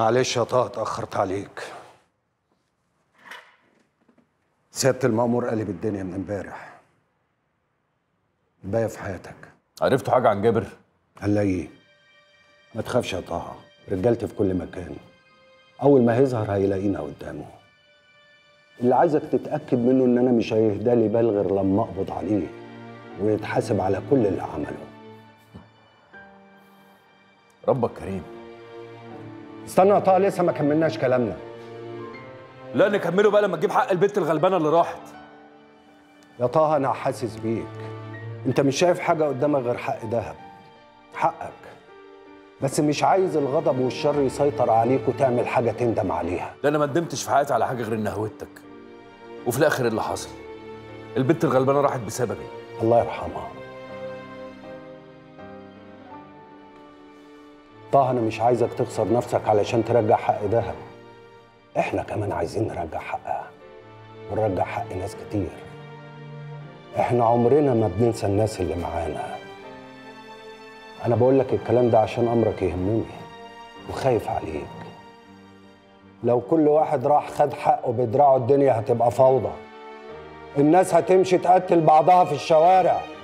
معلش يا طه اتأخرت عليك. سيادة المأمور قلب الدنيا من امبارح. الباقي في حياتك. عرفتوا حاجة عن جابر؟ هنلاقيه. ما تخافش يا طه، رجالتي في كل مكان. أول ما هيظهر هيلاقينا قدامه. اللي عايزك تتأكد منه إن أنا مش هيهدى لي بال غير لما أقبض عليه ويتحاسب على كل اللي عمله. ربك كريم. استنى يا طه لسه ما كملناش كلامنا. لا نكمله بقى لما تجيب حق البنت الغلبانه اللي راحت. يا طه انا حاسس بيك، انت مش شايف حاجه قدامك غير حق دهب، حقك، بس مش عايز الغضب والشر يسيطر عليك وتعمل حاجه تندم عليها. ده انا ما ندمتش في حياتي على حاجه غير نهوتك، وفي الاخر اللي حصل البنت الغلبانه راحت بسببي. الله يرحمها. طه انا مش عايزك تخسر نفسك علشان ترجع حق دهب، احنا كمان عايزين نرجع حقها ونرجع حق ناس كتير. احنا عمرنا ما بننسى الناس اللي معانا. انا بقول لك الكلام ده عشان امرك يهمني وخايف عليك. لو كل واحد راح خد حقه بدراعه الدنيا هتبقى فوضى. الناس هتمشي تقتل بعضها في الشوارع.